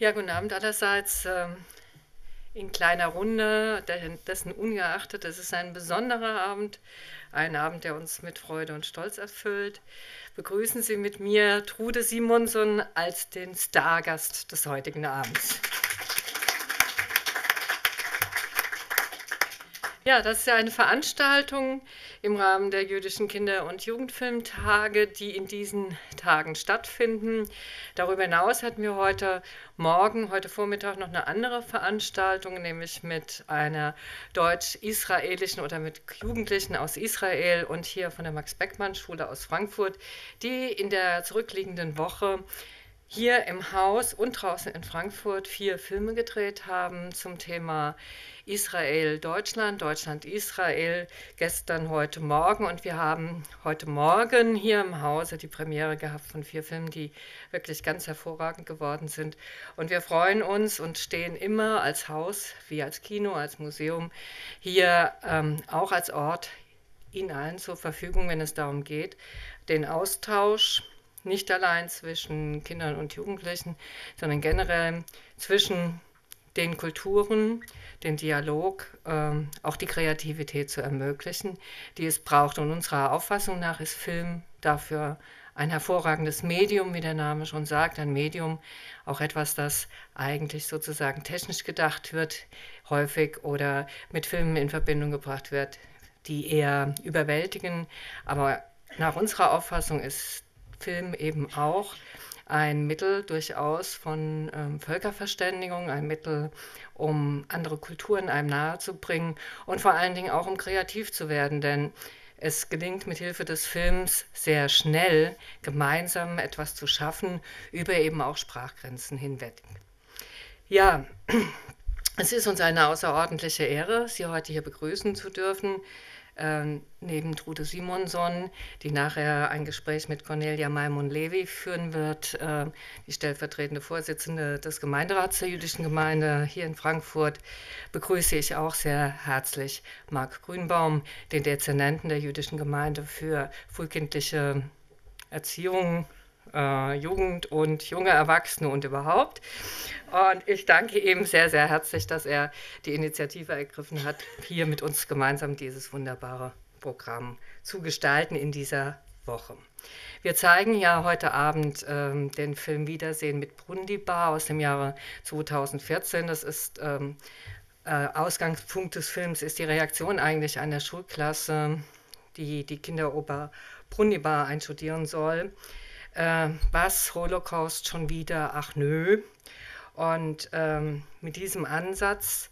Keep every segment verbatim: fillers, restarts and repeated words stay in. Ja, guten Abend allerseits ähm, in kleiner Runde, dessen ungeachtet, es ist ein besonderer Abend, ein Abend, der uns mit Freude und Stolz erfüllt. Begrüßen Sie mit mir Trude Simonsohn als den Stargast des heutigen Abends. Ja, das ist ja eine Veranstaltung im Rahmen der jüdischen Kinder- und Jugendfilmtage, die in diesen Tagen stattfinden. Darüber hinaus hatten wir heute Morgen, heute Vormittag noch eine andere Veranstaltung, nämlich mit einer deutsch-israelischen oder mit Jugendlichen aus Israel und hier von der Max-Beckmann-Schule aus Frankfurt, die in der zurückliegenden Woche hier im Haus und draußen in Frankfurt vier Filme gedreht haben zum Thema Israel-Deutschland, Deutschland-Israel, gestern, heute Morgen. Und wir haben heute Morgen hier im Hause die Premiere gehabt von vier Filmen, die wirklich ganz hervorragend geworden sind. Und wir freuen uns und stehen immer als Haus, wie als Kino, als Museum, hier ähm, auch als Ort Ihnen allen zur Verfügung, wenn es darum geht, den Austausch nicht allein zwischen Kindern und Jugendlichen, sondern generell zwischen den Kulturen, den Dialog, ähm, auch die Kreativität zu ermöglichen, die es braucht. Und unserer Auffassung nach ist Film dafür ein hervorragendes Medium, wie der Name schon sagt, ein Medium, auch etwas, das eigentlich sozusagen technisch gedacht wird, häufig oder mit Filmen in Verbindung gebracht wird, die eher überwältigen. Aber nach unserer Auffassung ist Film eben auch ein Mittel durchaus von ähm, Völkerverständigung, ein Mittel, um andere Kulturen einem nahe zu bringen und vor allen Dingen auch, um kreativ zu werden, denn es gelingt mit Hilfe des Films sehr schnell, gemeinsam etwas zu schaffen, über eben auch Sprachgrenzen hinweg. Ja, es ist uns eine außerordentliche Ehre, Sie heute hier begrüßen zu dürfen. Ähm, neben Trude Simonsohn, die nachher ein Gespräch mit Cornelia Maimon-Levi führen wird, äh, die stellvertretende Vorsitzende des Gemeinderats der jüdischen Gemeinde hier in Frankfurt, begrüße ich auch sehr herzlich Marc Grünbaum, den Dezernenten der jüdischen Gemeinde für frühkindliche Erziehung, äh, Jugend und junge Erwachsene und überhaupt. Und ich danke ihm sehr, sehr herzlich, dass er die Initiative ergriffen hat, hier mit uns gemeinsam dieses wunderbare Programm zu gestalten in dieser Woche. Wir zeigen ja heute Abend ähm, den Film Wiedersehen mit Brundibár aus dem Jahre zweitausendvierzehn. Das ist ähm, äh, Ausgangspunkt des Films, ist die Reaktion eigentlich einer Schulklasse, die die Kinderoper Brundibár einstudieren soll. Äh, was, Holocaust schon wieder, ach nö. Und ähm, mit diesem Ansatz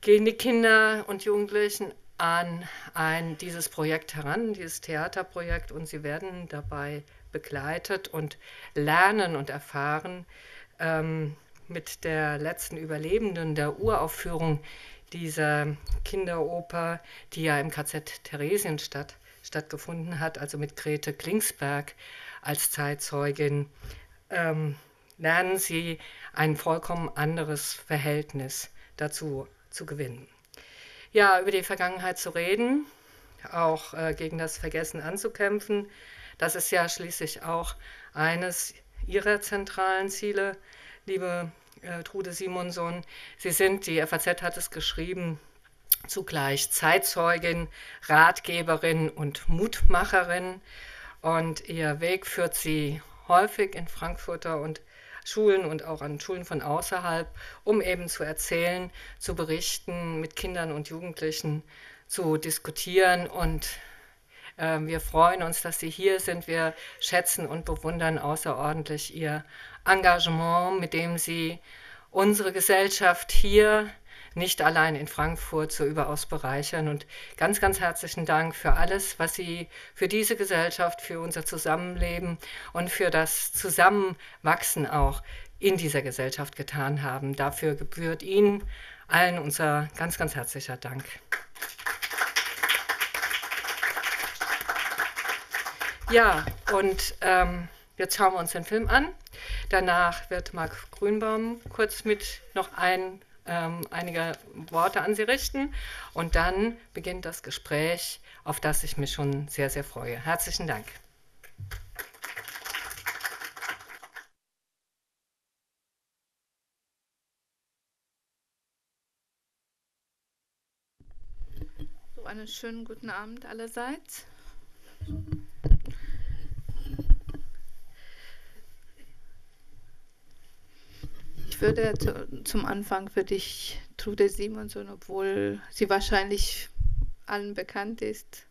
gehen die Kinder und Jugendlichen an ein, dieses Projekt heran, dieses Theaterprojekt, und sie werden dabei begleitet und lernen und erfahren ähm, mit der letzten Überlebenden der Uraufführung dieser Kinderoper, die ja im K Z Theresienstadt stattgefunden hat, also mit Grete Klingsberg als Zeitzeugin, ähm, lernen sie ein vollkommen anderes Verhältnis dazu zu gewinnen. Ja, über die Vergangenheit zu reden, auch äh, gegen das Vergessen anzukämpfen, das ist ja schließlich auch eines Ihrer zentralen Ziele, liebe äh, Trude Simonsohn. Sie sind, die F A Z hat es geschrieben, zugleich Zeitzeugin, Ratgeberin und Mutmacherin. Und Ihr Weg führt Sie häufig in Frankfurter und Schulen und auch an Schulen von außerhalb, um eben zu erzählen, zu berichten, mit Kindern und Jugendlichen zu diskutieren. Und äh, wir freuen uns, dass Sie hier sind. Wir schätzen und bewundern außerordentlich Ihr Engagement, mit dem Sie unsere Gesellschaft hier nicht allein in Frankfurt so überaus bereichern. Und ganz, ganz herzlichen Dank für alles, was Sie für diese Gesellschaft, für unser Zusammenleben und für das Zusammenwachsen auch in dieser Gesellschaft getan haben. Dafür gebührt Ihnen allen unser ganz, ganz herzlicher Dank. Ja, und ähm, jetzt schauen wir uns den Film an. Danach wird Marc Grünbaum kurz mit noch ein Ähm, einige Worte an Sie richten und dann beginnt das Gespräch, auf das ich mich schon sehr, sehr freue. Herzlichen Dank. einen schönen guten Abend allerseits. Ich würde zu, zum Anfang würde ich Trude Simonsohn, obwohl sie wahrscheinlich allen bekannt ist,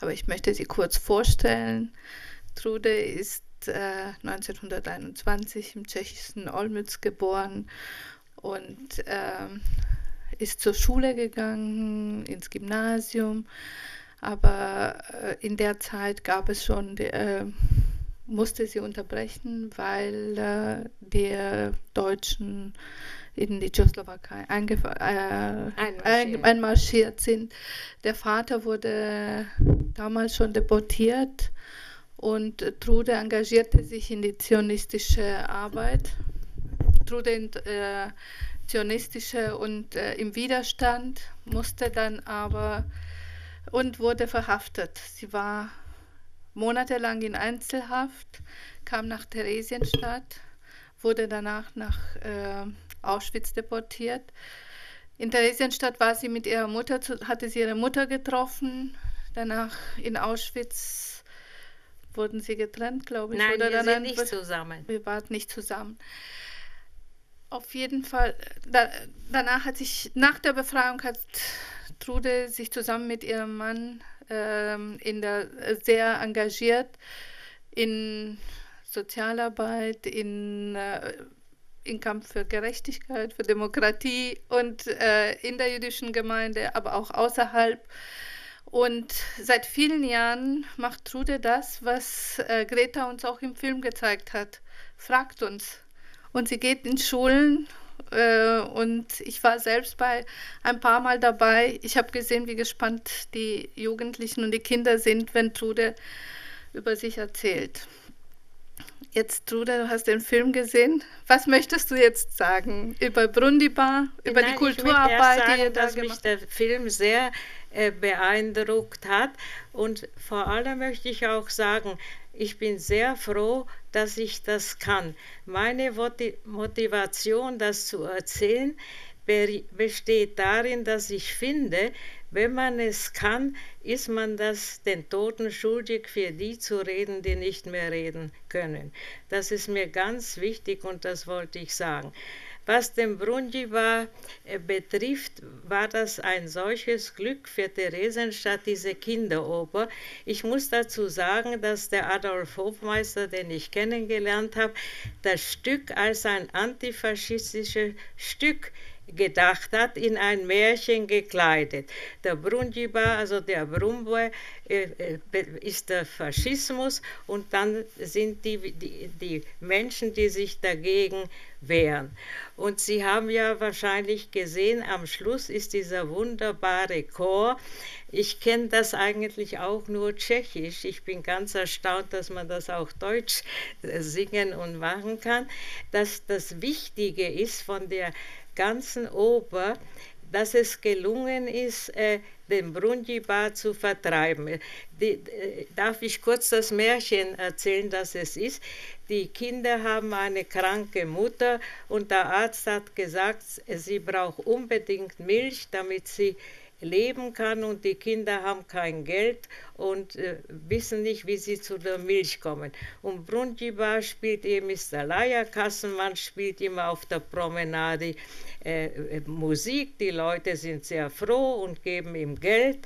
aber ich möchte sie kurz vorstellen. Trude ist äh, neunzehnhunderteinundzwanzig im tschechischen Olmütz geboren und äh, ist zur Schule gegangen, ins Gymnasium, aber äh, in der Zeit gab es schon äh, musste sie unterbrechen, weil äh, die Deutschen in die Tschechoslowakei äh, einmarschiert. einmarschiert sind. Der Vater wurde damals schon deportiert und Trude engagierte sich in die zionistische Arbeit. Trude in äh, zionistische und äh, im Widerstand musste dann aber und wurde verhaftet. Sie war monatelang in Einzelhaft, kam nach Theresienstadt, wurde danach nach äh, Auschwitz deportiert. In Theresienstadt war sie mit ihrer Mutter, hatte sie ihre Mutter getroffen. Danach in Auschwitz wurden sie getrennt, glaube ich. Nein, oder wir sind nicht zusammen. Wir waren nicht zusammen. Auf jeden Fall. Da, danach hat sich nach der Befreiung hat Trude sich zusammen mit ihrem Mann in der, sehr engagiert in Sozialarbeit, in, äh, in Kampf für Gerechtigkeit, für Demokratie und äh, in der jüdischen Gemeinde, aber auch außerhalb. Und seit vielen Jahren macht Trude das, was äh, Greta uns auch im Film gezeigt hat. Fragt uns. Und sie geht in Schulen. Und ich war selbst bei ein paar Mal dabei. Ich habe gesehen, wie gespannt die Jugendlichen und die Kinder sind, wenn Trude über sich erzählt. Jetzt, Trude, du hast den Film gesehen. Was möchtest du jetzt sagen über Brundibár, über Nein, die Kulturarbeit, sagen, die ihr da dass gemacht habt? Mich der Film sehr äh, beeindruckt hat. Und vor allem möchte ich auch sagen, ich bin sehr froh, dass ich das kann. Meine Motivation, das zu erzählen, besteht darin, dass ich finde, wenn man es kann, ist man das den Toten schuldig, für die zu reden, die nicht mehr reden können. Das ist mir ganz wichtig und das wollte ich sagen. Was den Brundibár betrifft, war das ein solches Glück für Theresienstadt, diese Kinderoper. Ich muss dazu sagen, dass der Adolf Hofmeister, den ich kennengelernt habe, das Stück als ein antifaschistisches Stück gedacht hat, in ein Märchen gekleidet. Der Brundibár, also der Brumbe, ist der Faschismus und dann sind die, die, die Menschen, die sich dagegen wehren. Und Sie haben ja wahrscheinlich gesehen, am Schluss ist dieser wunderbare Chor. Ich kenne das eigentlich auch nur tschechisch. Ich bin ganz erstaunt, dass man das auch deutsch singen und machen kann. Dass das Wichtige ist von der ganzen Oper, dass es gelungen ist, äh, den Brundibár zu vertreiben. Die, äh, darf ich kurz das Märchen erzählen, das es ist? Die Kinder haben eine kranke Mutter und der Arzt hat gesagt, sie braucht unbedingt Milch, damit sie leben kann, und die Kinder haben kein Geld und äh, wissen nicht, wie sie zu der Milch kommen. Und Brundibár spielt eben, ist der Leierkassenmann, spielt immer auf der Promenade äh, Musik. Die Leute sind sehr froh und geben ihm Geld.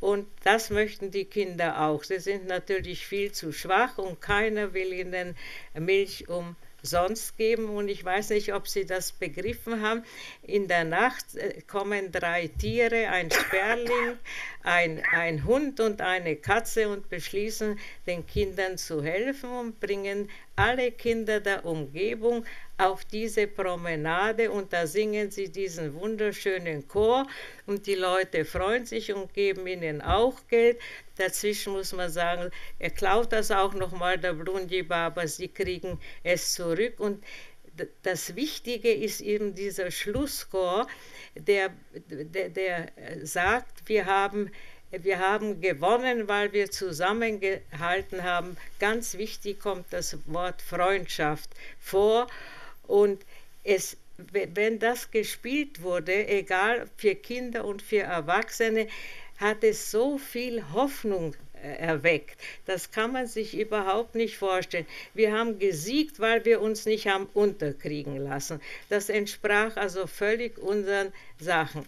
Und das möchten die Kinder auch. Sie sind natürlich viel zu schwach und keiner will ihnen Milch um sonst geben, und ich weiß nicht, ob Sie das begriffen haben. In der Nacht kommen drei Tiere, ein Sperling, ein, ein Hund und eine Katze, und beschließen, den Kindern zu helfen und bringen alle Kinder der Umgebung auf diese Promenade, und da singen sie diesen wunderschönen Chor und die Leute freuen sich und geben ihnen auch Geld. Dazwischen muss man sagen, er klaut das auch nochmal, der Brundibár, aber sie kriegen es zurück. Und das Wichtige ist eben dieser Schlusschor, der, der, der sagt, wir haben Wir haben gewonnen, weil wir zusammengehalten haben. Ganz wichtig kommt das Wort Freundschaft vor. Und es, wenn das gespielt wurde, egal für Kinder und für Erwachsene, hat es so viel Hoffnung erweckt. Das kann man sich überhaupt nicht vorstellen. Wir haben gesiegt, weil wir uns nicht haben unterkriegen lassen. Das entsprach also völlig unseren Sachen.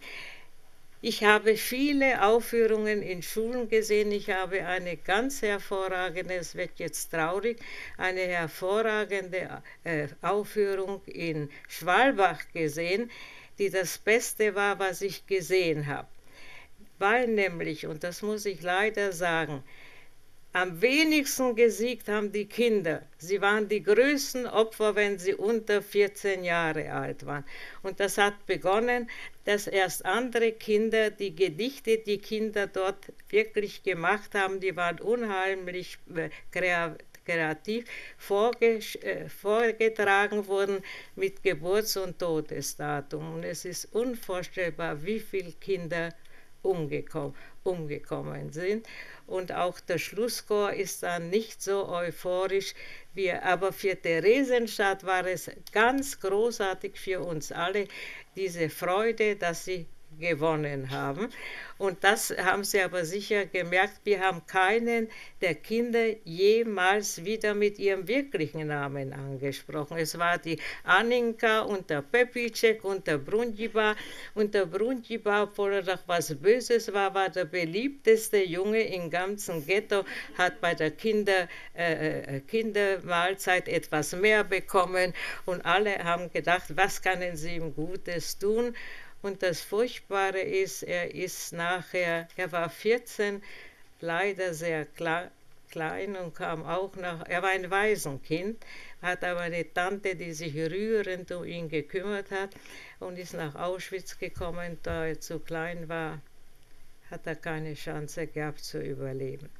Ich habe viele Aufführungen in Schulen gesehen. Ich habe eine ganz hervorragende, es wird jetzt traurig, eine hervorragende äh, Aufführung in Schwalbach gesehen, die das Beste war, was ich gesehen habe. Weil nämlich, und das muss ich leider sagen, am wenigsten gesiegt haben die Kinder. Sie waren die größten Opfer, wenn sie unter vierzehn Jahre alt waren. Und das hat begonnen, dass erst andere Kinder, die Gedichte, die Kinder dort wirklich gemacht haben, die waren unheimlich kreativ, vorgetragen wurden mit Geburts- und Todesdatum. Und es ist unvorstellbar, wie viele Kinder umgekommen sind. umgekommen sind. Und auch der Schlusschor ist dann nicht so euphorisch. Wie, aber für Theresienstadt war es ganz großartig für uns alle, diese Freude, dass sie gewonnen haben. Und das haben sie aber sicher gemerkt, wir haben keinen der Kinder jemals wieder mit ihrem wirklichen Namen angesprochen. Es war die Aninka und der Pepicek und der Brundibár. Und der Brundibár, obwohl er doch was Böses war, war der beliebteste Junge im ganzen Ghetto, hat bei der Kinder, äh, Kindermahlzeit etwas mehr bekommen. Und alle haben gedacht, was können sie ihm Gutes tun? Und das Furchtbare ist, er ist nachher, er war vierzehn, leider sehr klein und kam auch nach, er war ein Waisenkind, hat aber eine Tante, die sich rührend um ihn gekümmert hat und ist nach Auschwitz gekommen, da er zu klein war, hat er keine Chance gehabt zu überleben.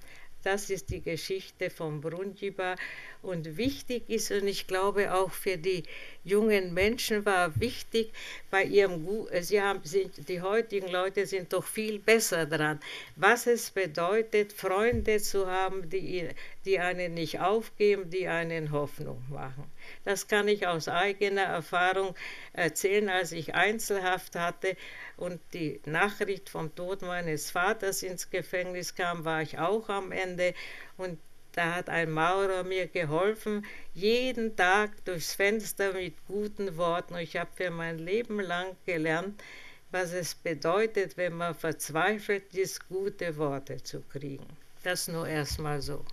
Das ist die Geschichte von Brundibár und wichtig ist, und ich glaube auch für die jungen Menschen war wichtig, bei ihrem Gu Sie haben, sind, die heutigen Leute sind doch viel besser dran, was es bedeutet, Freunde zu haben, die, die einen nicht aufgeben, die einen Hoffnung machen. Das kann ich aus eigener Erfahrung erzählen, als ich Einzelhaft hatte und die Nachricht vom Tod meines Vaters ins Gefängnis kam, war ich auch am Ende. Und da hat ein Maurer mir geholfen, jeden Tag durchs Fenster mit guten Worten. Und ich habe für mein Leben lang gelernt, was es bedeutet, wenn man verzweifelt ist, gute Worte zu kriegen. Das nur erstmal so.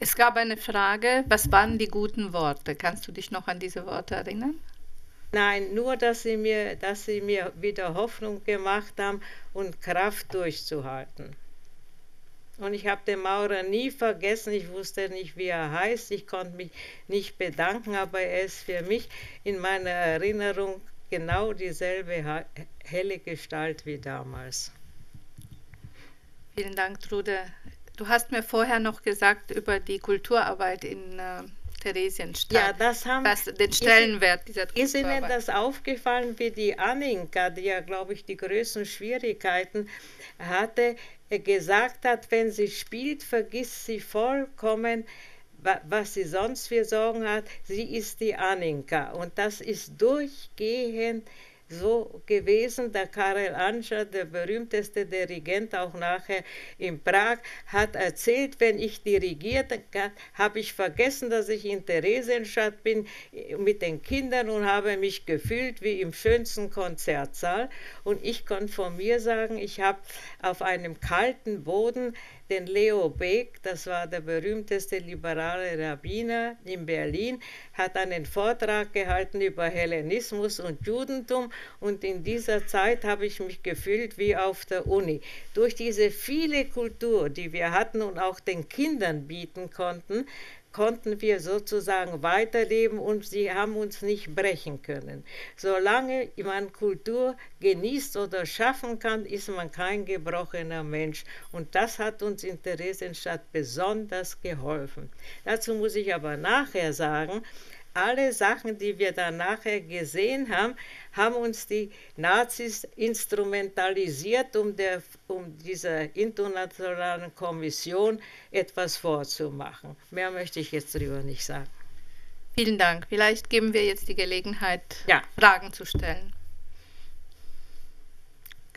Es gab eine Frage, was waren die guten Worte? Kannst du dich noch an diese Worte erinnern? Nein, nur, dass sie, mir, dass sie mir wieder Hoffnung gemacht haben und Kraft durchzuhalten. Und ich habe den Maurer nie vergessen, ich wusste nicht, wie er heißt, ich konnte mich nicht bedanken, aber er ist für mich in meiner Erinnerung genau dieselbe helle Gestalt wie damals. Vielen Dank, Trude. Du hast mir vorher noch gesagt über die Kulturarbeit in äh Theresienstadt. Ja, das haben das, den Stellenwert dieser Kulturarbeit. Ist Ihnen das aufgefallen, wie die Anninka, die ja, glaube ich, die größten Schwierigkeiten hatte, gesagt hat, wenn sie spielt, vergisst sie vollkommen, was sie sonst für Sorgen hat. Sie ist die Anninka. Und das ist durchgehend so gewesen. Der Karel Ančar, der berühmteste Dirigent, auch nachher in Prag, hat erzählt, wenn ich dirigierte, habe ich vergessen, dass ich in Theresienstadt bin mit den Kindern und habe mich gefühlt wie im schönsten Konzertsaal. Und ich kann von mir sagen, ich habe auf einem kalten Boden den Leo Beck, das war der berühmteste liberale Rabbiner in Berlin, hat einen Vortrag gehalten über Hellenismus und Judentum und in dieser Zeit habe ich mich gefühlt wie auf der Uni. Durch diese viele Kultur, die wir hatten und auch den Kindern bieten konnten, konnten wir sozusagen weiterleben und sie haben uns nicht brechen können. Solange man Kultur genießt oder schaffen kann, ist man kein gebrochener Mensch. Und das hat uns in Theresienstadt besonders geholfen. Dazu muss ich aber nachher sagen, alle Sachen, die wir dann nachher gesehen haben, haben uns die Nazis instrumentalisiert, um, der, um dieser internationalen Kommission etwas vorzumachen. Mehr möchte ich jetzt darüber nicht sagen. Vielen Dank. Vielleicht geben wir jetzt die Gelegenheit, ja, Fragen zu stellen.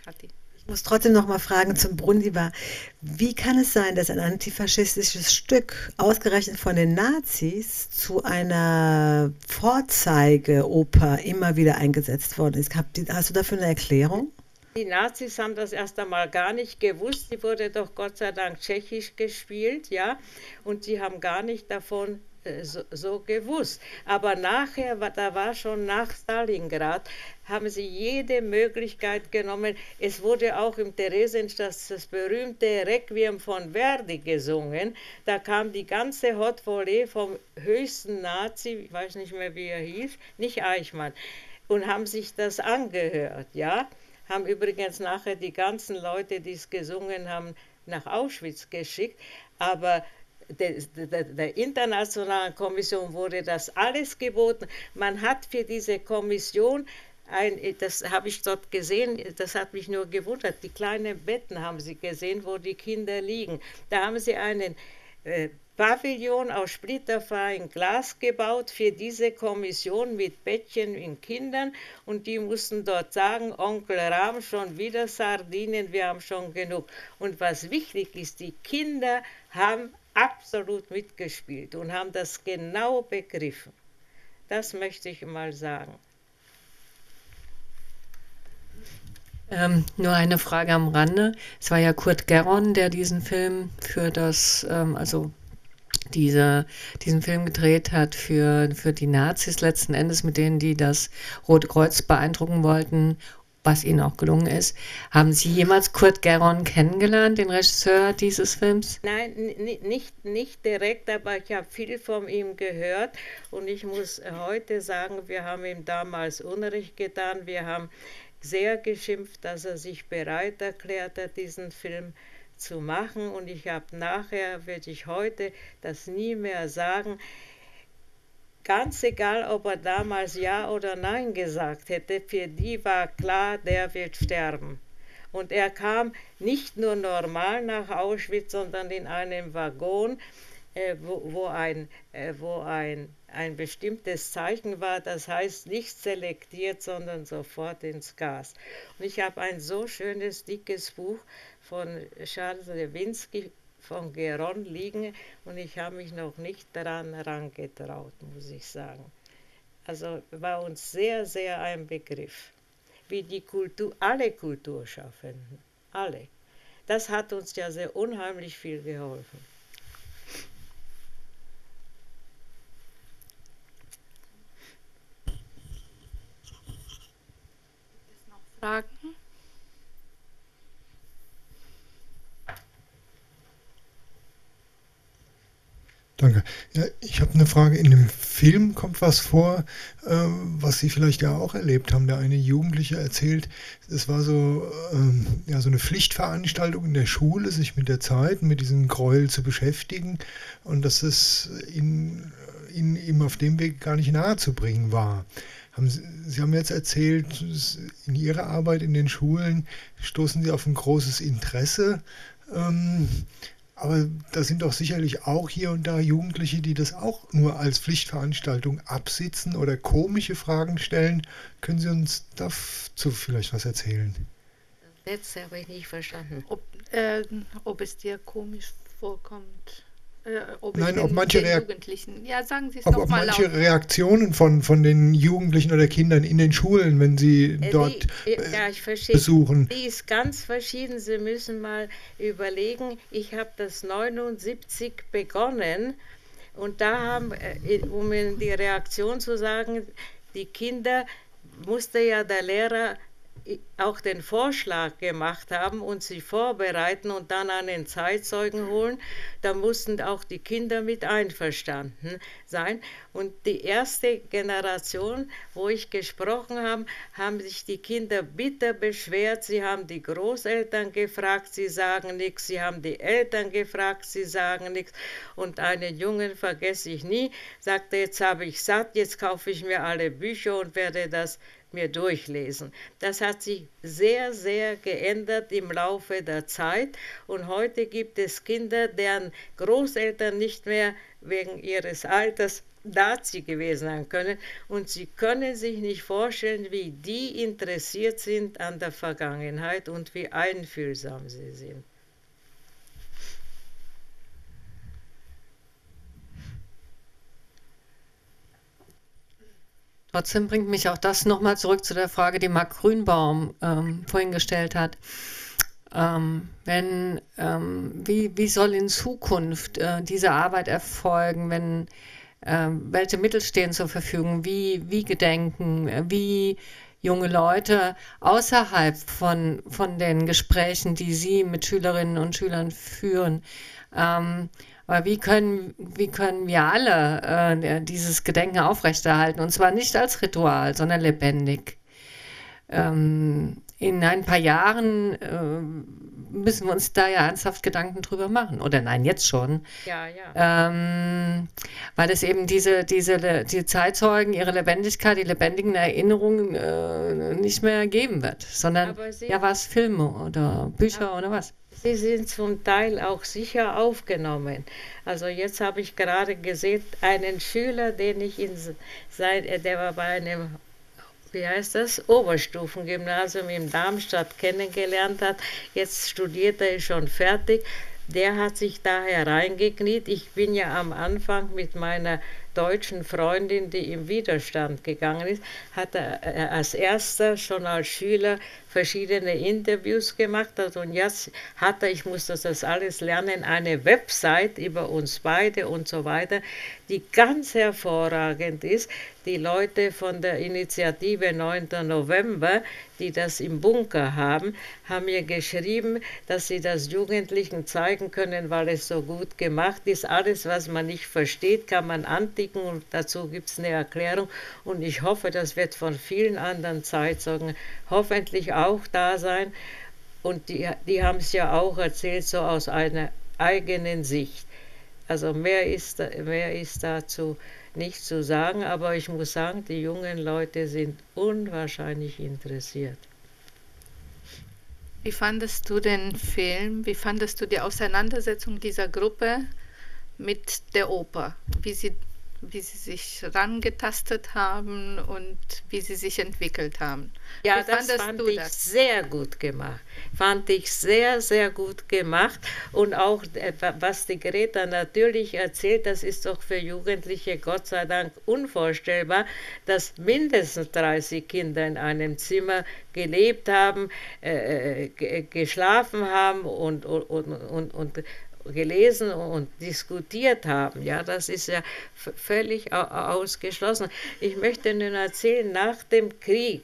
Kathi. Ich muss trotzdem noch mal fragen zum Brundibár. Wie kann es sein, dass ein antifaschistisches Stück ausgerechnet von den Nazis zu einer Vorzeigeoper immer wieder eingesetzt worden ist? Hast du dafür eine Erklärung? Die Nazis haben das erst einmal gar nicht gewusst. Die wurde doch Gott sei Dank tschechisch gespielt, ja, und sie haben gar nicht davon äh, so, so gewusst. Aber nachher, da war schon nach Stalingrad, haben sie jede Möglichkeit genommen. Es wurde auch im Theresienstadt das berühmte Requiem von Verdi gesungen. Da kam die ganze Haute Volée vom höchsten Nazi, ich weiß nicht mehr, wie er hieß, nicht Eichmann, und haben sich das angehört, ja. Haben übrigens nachher die ganzen Leute, die es gesungen haben, nach Auschwitz geschickt. Aber der, der, der internationalen Kommission wurde das alles geboten. Man hat für diese Kommission, ein, das habe ich dort gesehen, das hat mich nur gewundert, die kleinen Betten haben sie gesehen, wo die Kinder liegen. Da haben sie einen äh, Pavillon aus splitterfreiem Glas gebaut für diese Kommission mit Bettchen in Kindern, und die mussten dort sagen, Onkel Ram, schon wieder Sardinen, wir haben schon genug. Und was wichtig ist, die Kinder haben absolut mitgespielt und haben das genau begriffen. Das möchte ich mal sagen. Ähm, nur eine Frage am Rande. Es war ja Kurt Gerron, der diesen Film für das, ähm, also Diese, diesen Film gedreht hat für, für die Nazis letzten Endes, mit denen die das Rote Kreuz beeindrucken wollten, was ihnen auch gelungen ist. Haben Sie jemals Kurt Gerron kennengelernt, den Regisseur dieses Films? Nein, nicht, nicht direkt, aber ich habe viel von ihm gehört, und ich muss heute sagen, wir haben ihm damals Unrecht getan. Wir haben sehr geschimpft, dass er sich bereit erklärt hat, diesen Film zu machen, und ich habe nachher, werde ich heute das nie mehr sagen, ganz egal, ob er damals Ja oder Nein gesagt hätte, für die war klar, der wird sterben. Und er kam nicht nur normal nach Auschwitz, sondern in einem Waggon, äh, wo, wo, ein, äh, wo ein, ein bestimmtes Zeichen war, das heißt nicht selektiert, sondern sofort ins Gas. Und ich habe ein so schönes, dickes Buch von Charles Lewinsky von Gerron liegen, und ich habe mich noch nicht daran herangetraut, muss ich sagen. Also war uns sehr, sehr ein Begriff, wie die Kultur, alle Kulturschaffenden, alle. Das hat uns ja sehr unheimlich viel geholfen. Gibt es noch Fragen? Danke. Ja, ich habe eine Frage. In dem Film kommt was vor, ähm, was Sie vielleicht ja auch erlebt haben. Der eine Jugendliche erzählt, es war so, ähm, ja, so eine Pflichtveranstaltung in der Schule, sich mit der Zeit, mit diesem Gräuel zu beschäftigen, und dass es ihnen, ihnen eben auf dem Weg gar nicht nahe zu bringen war. Haben Sie, Sie haben jetzt erzählt, in Ihrer Arbeit in den Schulen stoßen Sie auf ein großes Interesse. Ähm, Aber da sind doch sicherlich auch hier und da Jugendliche, die das auch nur als Pflichtveranstaltung absitzen oder komische Fragen stellen. Können Sie uns dazu vielleicht was erzählen? Das letzte habe ich nicht verstanden. Ob, äh, ob es dir komisch vorkommt? Äh, ob Nein, den, ob manche, Jugendlichen, ja, sagen Sie es ob, ob manche Reaktionen von, von den Jugendlichen oder Kindern in den Schulen, wenn sie äh, dort die, äh, ja, ich verstehe, besuchen. Die ist ganz verschieden. Sie müssen mal überlegen, ich habe das neunundsiebzig begonnen, und da haben, äh, um in die Reaktion zu sagen, die Kinder musste ja der Lehrer auch den Vorschlag gemacht haben und sie vorbereiten und dann an den Zeitzeugen holen, da mussten auch die Kinder mit einverstanden sein. Und die erste Generation, wo ich gesprochen habe, haben sich die Kinder bitter beschwert, sie haben die Großeltern gefragt, sie sagen nichts, sie haben die Eltern gefragt, sie sagen nichts. Und einen Jungen vergesse ich nie, sagte, jetzt habe ich satt, jetzt kaufe ich mir alle Bücher und werde das mir durchlesen. Das hat sich sehr, sehr geändert im Laufe der Zeit und heute gibt es Kinder, deren Großeltern nicht mehr wegen ihres Alters Nazi gewesen sein können und sie können sich nicht vorstellen, wie die interessiert sind an der Vergangenheit und wie einfühlsam sie sind. Trotzdem bringt mich auch das nochmal zurück zu der Frage, die Marc Grünbaum ähm, vorhin gestellt hat. Ähm, wenn, ähm, wie, wie soll in Zukunft äh, diese Arbeit erfolgen, wenn ähm, welche Mittel stehen zur Verfügung, wie, wie Gedenken, wie junge Leute außerhalb von, von den Gesprächen, die Sie mit Schülerinnen und Schülern führen, ähm, aber wie können, wie können wir alle äh, dieses Gedenken aufrechterhalten? Und zwar nicht als Ritual, sondern lebendig. Ähm, in ein paar Jahren äh, müssen wir uns da ja ernsthaft Gedanken drüber machen. Oder nein, jetzt schon. Ja, ja. Ähm, weil es eben diese, diese die Zeitzeugen, ihre Lebendigkeit, die lebendigen Erinnerungen äh, nicht mehr geben wird. Sondern ja, was Filme oder Bücher ja. oder was. Sie sind zum Teil auch sicher aufgenommen. Also jetzt habe ich gerade gesehen, einen Schüler, den ich in sein, der war bei einem, wie heißt das, Oberstufengymnasium in Darmstadt kennengelernt hat. Jetzt studiert er schon fertig. Der hat sich da hereingekniet. Ich bin ja am Anfang mit meiner deutschen Freundin, die im Widerstand gegangen ist, hat er als erster schon als Schüler verschiedene Interviews gemacht. Und jetzt hat er, ich muss das, das alles lernen, eine Website über uns beide und so weiter, die ganz hervorragend ist. Die Leute von der Initiative neunten November, die das im Bunker haben, haben mir geschrieben, dass sie das Jugendlichen zeigen können, weil es so gut gemacht ist. Alles, was man nicht versteht, kann man anticken. Und dazu gibt es eine Erklärung und ich hoffe, das wird von vielen anderen Zeitzeugen hoffentlich auch da sein und die, die haben es ja auch erzählt, so aus einer eigenen Sicht. Also mehr ist, mehr ist dazu nicht zu sagen, aber ich muss sagen, die jungen Leute sind unwahrscheinlich interessiert. Wie fandest du den Film? Wie fandest du die Auseinandersetzung dieser Gruppe mit der Oper? Wie sie wie sie sich rangetastet haben und wie sie sich entwickelt haben. Ja, das fand ich sehr gut gemacht. Fand ich sehr, sehr gut gemacht. Und auch, was die Greta natürlich erzählt, das ist doch für Jugendliche Gott sei Dank unvorstellbar, dass mindestens dreißig Kinder in einem Zimmer gelebt haben, äh, geschlafen haben und, und, und, und, und gelesen und diskutiert haben. Ja, das ist ja völlig ausgeschlossen. Ich möchte nun erzählen, nach dem Krieg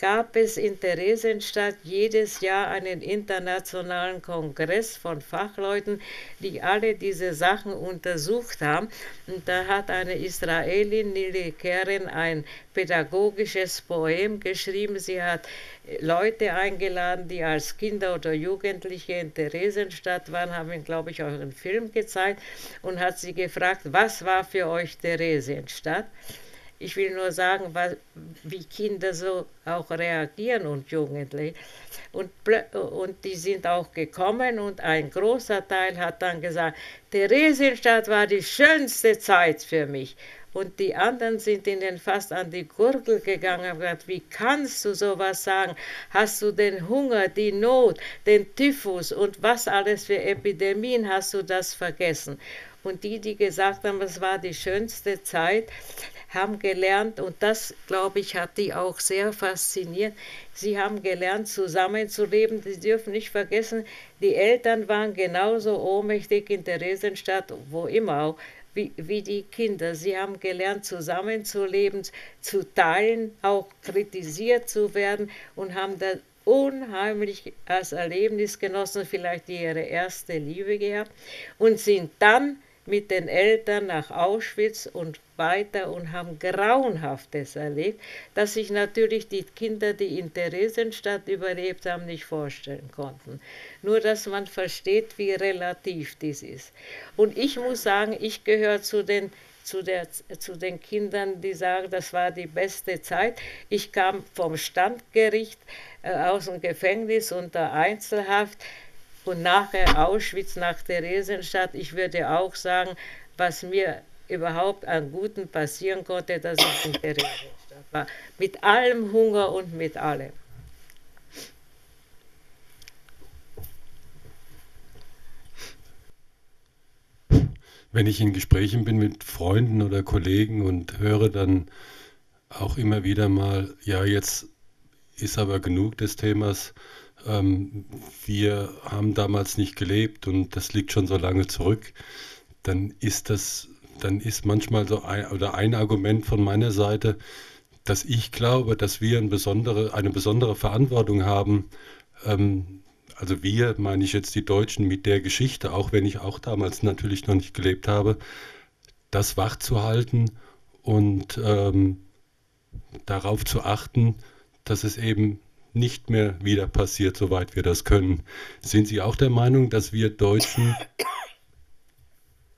gab es in Theresienstadt jedes Jahr einen internationalen Kongress von Fachleuten, die alle diese Sachen untersucht haben. Und da hat eine Israelin, Nili Keren, ein pädagogisches Poem geschrieben. Sie hat Leute eingeladen, die als Kinder oder Jugendliche in Theresienstadt waren, haben ihnen, glaube ich, auch einen Film gezeigt und hat sie gefragt, was war für euch Theresienstadt? Ich will nur sagen, wie Kinder so auch reagieren und Jugendliche. Und, und die sind auch gekommen und ein großer Teil hat dann gesagt, Theresienstadt war die schönste Zeit für mich. Und die anderen sind ihnen fast an die Gurgel gegangen und haben gesagt, wie kannst du sowas sagen? Hast du den Hunger, die Not, den Typhus und was alles für Epidemien, hast du das vergessen? Und die, die gesagt haben, es war die schönste Zeit, haben gelernt, und das, glaube ich, hat die auch sehr fasziniert, sie haben gelernt, zusammenzuleben. Sie dürfen nicht vergessen, die Eltern waren genauso ohnmächtig in Theresienstadt, wo immer auch, wie, wie die Kinder. Sie haben gelernt, zusammenzuleben, zu teilen, auch kritisiert zu werden und haben das unheimlich als Erlebnis genossen, vielleicht ihre erste Liebe gehabt, und sind dann mit den Eltern nach Auschwitz und weiter und haben Grauenhaftes erlebt, dass sich natürlich die Kinder, die in Theresienstadt überlebt haben, nicht vorstellen konnten. Nur, dass man versteht, wie relativ dies ist. Und ich muss sagen, ich gehöre zu den zu, der, zu den Kindern, die sagen, das war die beste Zeit. Ich kam vom Standgericht äh, aus dem Gefängnis unter Einzelhaft und nachher Auschwitz nach Theresienstadt. Ich würde auch sagen, was mir überhaupt an Guten passieren konnte, dass ich in Theresienstadt war. Mit allem Hunger und mit allem. Wenn ich in Gesprächen bin mit Freunden oder Kollegen und höre dann auch immer wieder mal, ja, jetzt ist aber genug des Themas, ähm, wir haben damals nicht gelebt und das liegt schon so lange zurück, dann ist das, dann ist manchmal so ein, oder ein Argument von meiner Seite, dass ich glaube, dass wir ein besondere, eine besondere Verantwortung haben, ähm, also wir, meine ich jetzt die Deutschen, mit der Geschichte, auch wenn ich auch damals natürlich noch nicht gelebt habe, das wachzuhalten und ähm, darauf zu achten, dass es eben nicht mehr wieder passiert, soweit wir das können. Sind Sie auch der Meinung, dass wir Deutschen,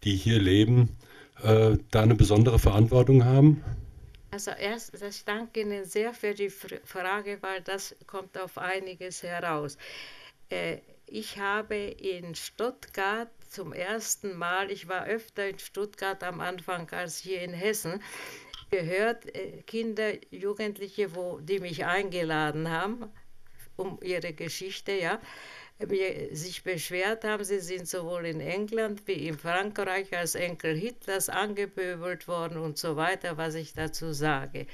die hier leben, äh, da eine besondere Verantwortung haben? Also erst, ich danke Ihnen sehr für die Frage, weil das kommt auf einiges heraus. Ich habe in Stuttgart zum ersten Mal, ich war öfter in Stuttgart am Anfang als hier in Hessen, gehört, Kinder, Jugendliche, wo, die mich eingeladen haben, um ihre Geschichte, ja, sich beschwert haben, sie sind sowohl in England wie in Frankreich als Enkel Hitlers angepöbelt worden und so weiter, was ich dazu sage.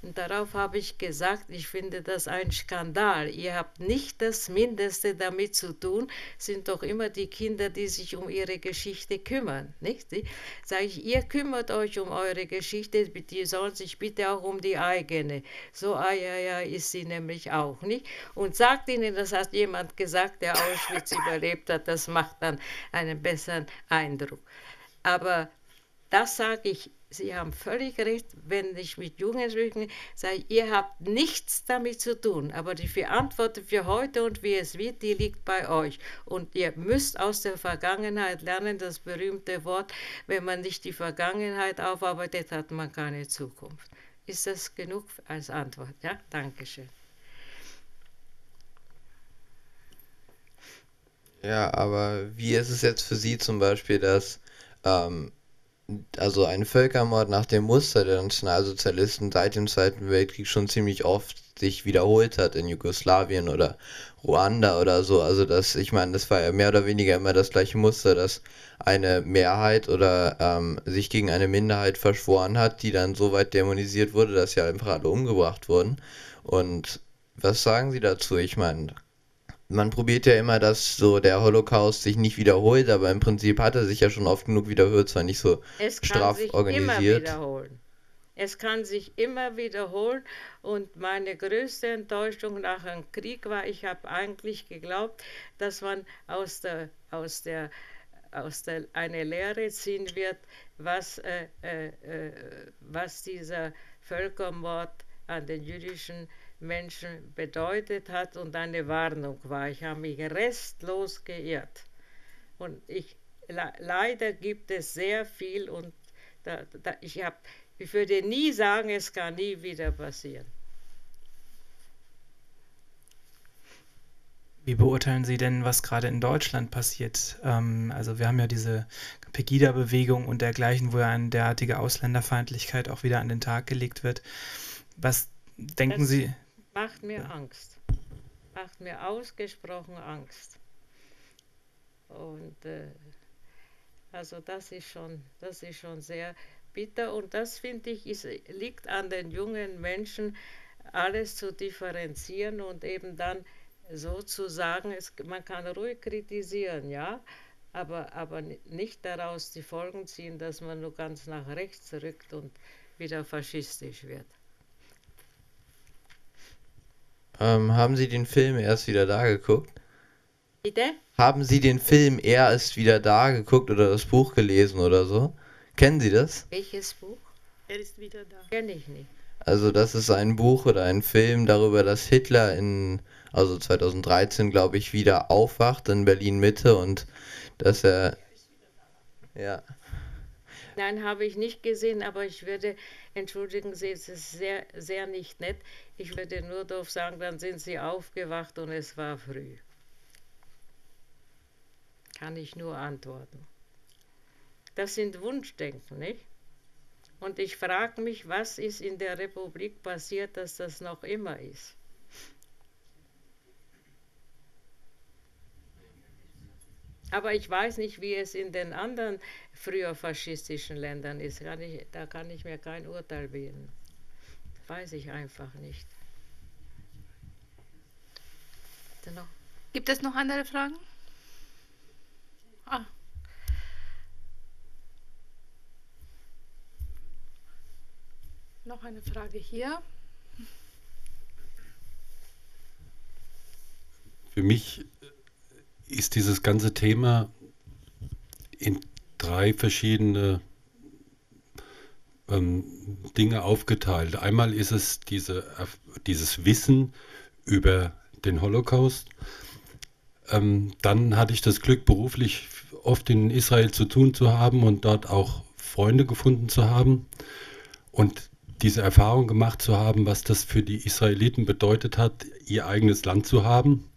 Und darauf habe ich gesagt, ich finde das ein Skandal. Ihr habt nicht das Mindeste damit zu tun, sind doch immer die Kinder, die sich um ihre Geschichte kümmern, nicht? Sage ich, ihr kümmert euch um eure Geschichte, die sollen sich bitte auch um die eigene. So, ah ja, ja, ist sie nämlich auch nicht. Und sagt ihnen, das hat jemand gesagt, der Auschwitz überlebt hat, das macht dann einen besseren Eindruck. Aber das sage ich, Sie haben völlig recht, wenn ich mit Jugendlichen sage, ihr habt nichts damit zu tun, aber die Verantwortung für heute und wie es wird, die liegt bei euch. Und ihr müsst aus der Vergangenheit lernen, das berühmte Wort, wenn man nicht die Vergangenheit aufarbeitet, hat man keine Zukunft. Ist das genug als Antwort? Ja, Dankeschön. Ja, aber wie ist es jetzt für Sie zum Beispiel, dass... Ähm, also ein Völkermord nach dem Muster der Nationalsozialisten seit dem Zweiten Weltkrieg schon ziemlich oft sich wiederholt hat in Jugoslawien oder Ruanda oder so. Also das, ich meine, das war ja mehr oder weniger immer das gleiche Muster, dass eine Mehrheit oder ähm, sich gegen eine Minderheit verschworen hat, die dann so weit dämonisiert wurde, dass ja einfach alle umgebracht wurden. Und was sagen Sie dazu? Ich meine... Man probiert ja immer, dass so der Holocaust sich nicht wiederholt, aber im Prinzip hat er sich ja schon oft genug wiederholt, zwar nicht so straff organisiert. Es kann sich immer wiederholen. Es kann sich immer wiederholen und meine größte Enttäuschung nach dem Krieg war, ich habe eigentlich geglaubt, dass man aus der, aus der, aus der eine Lehre ziehen wird, was, äh, äh, was dieser Völkermord an den jüdischen Menschen bedeutet hat und eine Warnung war. Ich habe mich restlos geirrt. Und ich, le leider gibt es sehr viel und da, da, ich, hab, ich würde nie sagen, es kann nie wieder passieren. Wie beurteilen Sie denn, was gerade in Deutschland passiert? Ähm, also wir haben ja diese Pegida-Bewegung und dergleichen, wo ja eine derartige Ausländerfeindlichkeit auch wieder an den Tag gelegt wird. Was denken das Sie... Macht mir Angst. Macht mir ausgesprochen Angst. Und äh, also das ist schon, das ist schon sehr bitter. Und das, finde ich, ist, liegt an den jungen Menschen, alles zu differenzieren und eben dann so zu sagen, es, man kann ruhig kritisieren, ja, aber, aber nicht daraus die Folgen ziehen, dass man nur ganz nach rechts rückt und wieder faschistisch wird. Ähm, haben Sie den Film Er ist wieder da geguckt? Bitte? Haben Sie den Film Er ist wieder da geguckt oder das Buch gelesen oder so? Kennen Sie das? Welches Buch? Er ist wieder da. Kenne ich nicht. Also das ist ein Buch oder ein Film darüber, dass Hitler in, also zweitausenddreizehn glaube ich, wieder aufwacht in Berlin Mitte und dass er, ja, Nein, habe ich nicht gesehen, aber ich würde, entschuldigen Sie, es ist sehr, sehr nicht nett. Ich würde nur doof sagen, dann sind Sie aufgewacht und es war früh. Kann ich nur antworten. Das sind Wunschdenken, nicht? Und ich frage mich, was ist in der Republik passiert, dass das noch immer ist? Aber ich weiß nicht, wie es in den anderen früher faschistischen Ländern ist. Kann ich, da kann ich mir kein Urteil bilden. Weiß ich einfach nicht. Gibt es noch andere Fragen? Ah. Noch eine Frage hier. Für mich ist dieses ganze Thema in drei verschiedene ähm, Dinge aufgeteilt. Einmal ist es diese, dieses Wissen über den Holocaust. Ähm, dann hatte ich das Glück, beruflich oft in Israel zu tun zu haben und dort auch Freunde gefunden zu haben und diese Erfahrung gemacht zu haben, was das für die Israeliten bedeutet hat, ihr eigenes Land zu haben.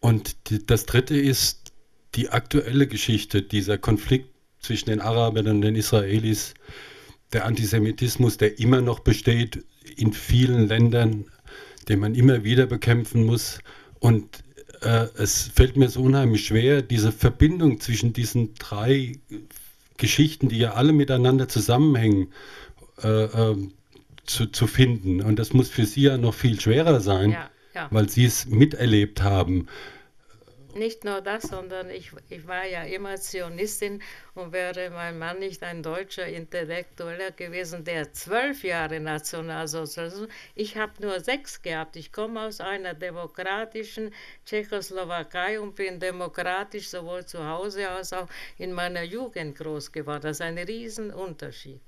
Und die, das dritte ist die aktuelle Geschichte, dieser Konflikt zwischen den Arabern und den Israelis, der Antisemitismus, der immer noch besteht in vielen Ländern, den man immer wieder bekämpfen muss. Und äh, es fällt mir so unheimlich schwer, diese Verbindung zwischen diesen drei Geschichten, die ja alle miteinander zusammenhängen, äh, äh, zu, zu finden. Und das muss für Sie ja noch viel schwerer sein. Ja. Ja. Weil Sie es miterlebt haben. Nicht nur das, sondern ich, ich war ja immer Zionistin und wäre mein Mann nicht ein deutscher Intellektueller gewesen, der zwölf Jahre Nationalsozialismus, ich habe nur sechs gehabt. Ich komme aus einer demokratischen Tschechoslowakei und bin demokratisch sowohl zu Hause als auch in meiner Jugend groß geworden. Das ist ein Riesenunterschied.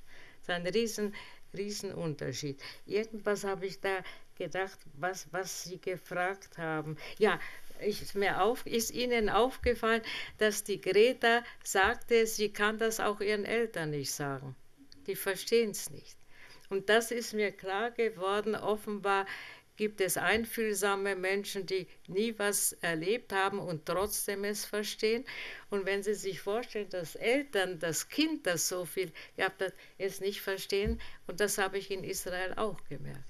Das ist ein riesen, Riesenunterschied. Irgendwas habe ich da gedacht, was, was Sie gefragt haben. Ja, ist, mir auf, ist Ihnen aufgefallen, dass die Greta sagte, sie kann das auch ihren Eltern nicht sagen. Die verstehen es nicht. Und das ist mir klar geworden, offenbar gibt es einfühlsame Menschen, die nie was erlebt haben und trotzdem es verstehen. Und wenn Sie sich vorstellen, dass Eltern, das Kind, das so viel gehabt hat, es nicht verstehen, und das habe ich in Israel auch gemerkt.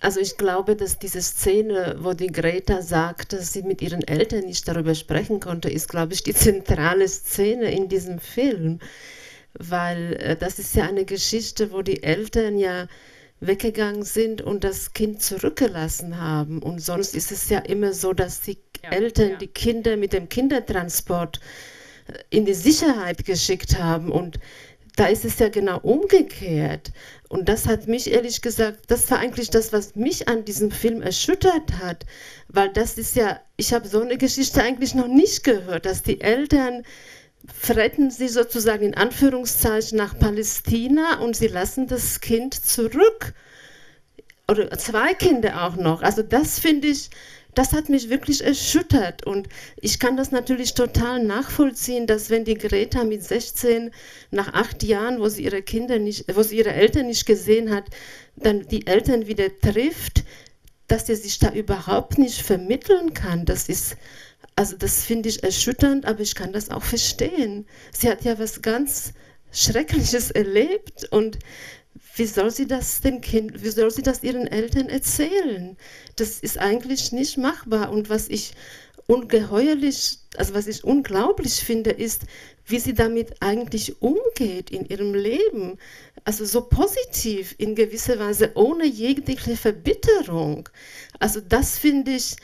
Also ich glaube, dass diese Szene, wo die Greta sagt, dass sie mit ihren Eltern nicht darüber sprechen konnte, ist, glaube ich, die zentrale Szene in diesem Film. Weil äh, das ist ja eine Geschichte, wo die Eltern ja weggegangen sind und das Kind zurückgelassen haben. Und sonst ist es ja immer so, dass die ja, Eltern ja. die Kinder mit dem Kindertransport in die Sicherheit geschickt haben. Und da ist es ja genau umgekehrt. Und das hat mich ehrlich gesagt, das war eigentlich das, was mich an diesem Film erschüttert hat. Weil das ist ja, ich habe so eine Geschichte eigentlich noch nicht gehört, dass die Eltern retten sie sozusagen in Anführungszeichen nach Palästina und sie lassen das Kind zurück. Oder zwei Kinder auch noch. Also das finde ich, das hat mich wirklich erschüttert und ich kann das natürlich total nachvollziehen, dass wenn die Greta mit sechzehn, nach acht Jahren, wo sie ihre Kinder nicht, wo sie ihre Eltern nicht gesehen hat, dann die Eltern wieder trifft, dass sie sich da überhaupt nicht vermitteln kann. Das ist, also das finde ich erschütternd, aber ich kann das auch verstehen. Sie hat ja was ganz Schreckliches erlebt und wie soll sie das den Kind, wie soll sie das ihren Eltern erzählen? Das ist eigentlich nicht machbar. Und was ich ungeheuerlich, also was ich unglaublich finde, ist, wie sie damit eigentlich umgeht in ihrem Leben. Also so positiv in gewisser Weise, ohne jegliche Verbitterung. Also das finde ich,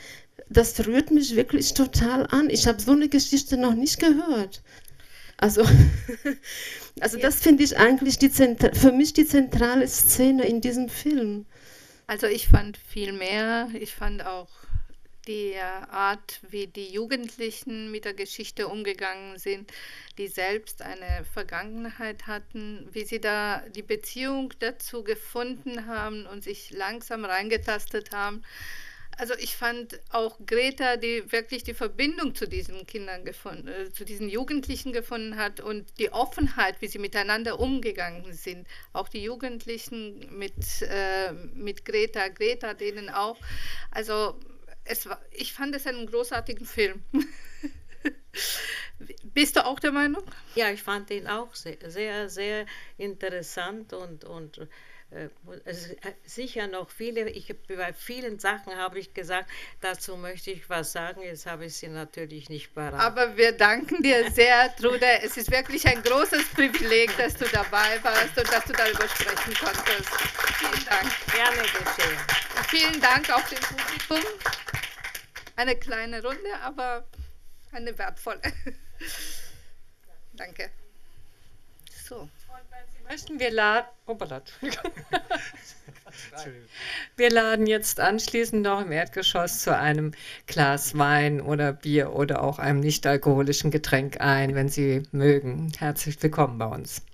das rührt mich wirklich total an. Ich habe so eine Geschichte noch nicht gehört. Also, also das finde ich eigentlich die Zentra- für mich die zentrale Szene in diesem Film. Also ich fand viel mehr, ich fand auch die Art, wie die Jugendlichen mit der Geschichte umgegangen sind, die selbst eine Vergangenheit hatten, wie sie da die Beziehung dazu gefunden haben und sich langsam reingetastet haben. also ich fand auch Greta, die wirklich die Verbindung zu diesen Kindern gefunden, äh, zu diesen Jugendlichen gefunden hat und die Offenheit, wie sie miteinander umgegangen sind. Auch die Jugendlichen mit, äh, mit Greta, Greta denen auch. Also es war, ich fand es einen großartigen Film. Bist du auch der Meinung? Ja, ich fand ihn auch sehr, sehr, sehr interessant und, und äh, sicher noch viele, ich, bei vielen Sachen habe ich gesagt, dazu möchte ich was sagen, jetzt habe ich sie natürlich nicht parat. Aber wir danken dir sehr, Trude, es ist wirklich ein großes Privileg, dass du dabei warst und dass du darüber sprechen konntest. Vielen Dank. Gerne geschehen. Und vielen Dank auch dem Publikum. Eine kleine Runde, aber... eine wertvolle. Danke. So. Und wenn Sie möchten, wir laden. Hoppala, Entschuldigung. Wir laden jetzt anschließend noch im Erdgeschoss zu einem Glas Wein oder Bier oder auch einem nicht alkoholischen Getränk ein, wenn Sie mögen. Herzlich willkommen bei uns.